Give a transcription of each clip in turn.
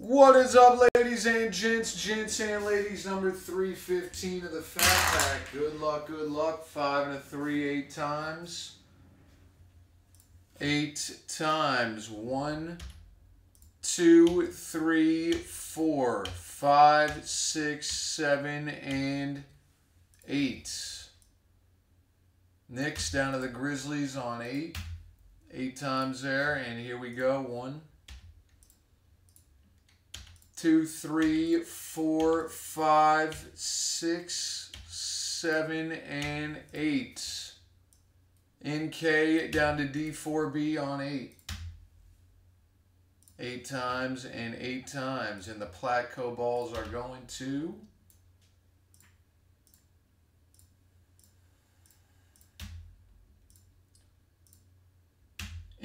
What is up, ladies and gents? Gents and ladies, number 315 of the Fat Pack. Good luck, 5 and a 3, 8 times. 8 times, 1, 2, 3, 4, 5, 6, 7, and 8. Next, down to the Grizzlies on 8. 8 times there, and here we go, 1, 2, 3, 4, 5, 6, 7, and 8. NK down to D4B on 8. 8 times and 8 times. And the Platco balls are going to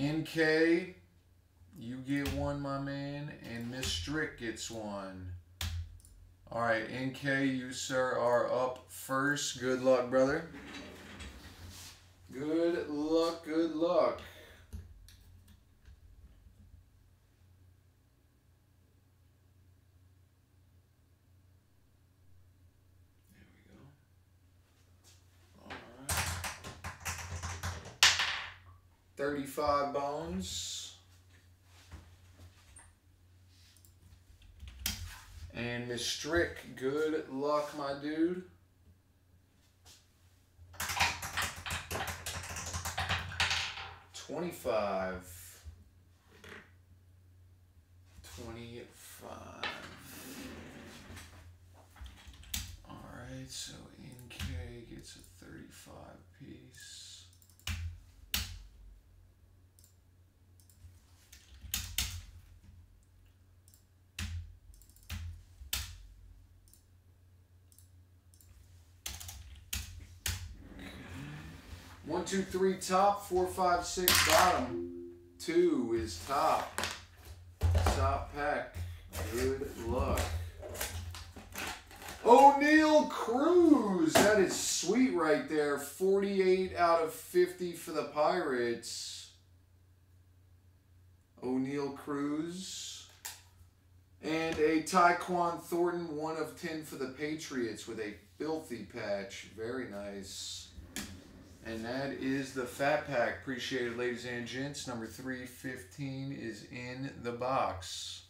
NK. You get one, my man, and Miss Strick gets one. All right, NK, you, sir, are up first. Good luck, brother. Good luck, good luck. There we go. All right. 35 bones. And Miss Strick, good luck, my dude. $25. All right, so NK gets a 35 piece. One, two, three, top. 4, 5, 6, bottom. 2 is top. Top pack. Good luck. O'Neal Cruz. That is sweet right there. 48 out of 50 for the Pirates. O'Neal Cruz. And a Tyquan Thornton. 1 of 10 for the Patriots with a filthy patch. Very nice. And that is the Fat Pack. Appreciate it, ladies and gents. Number 315 is in the box.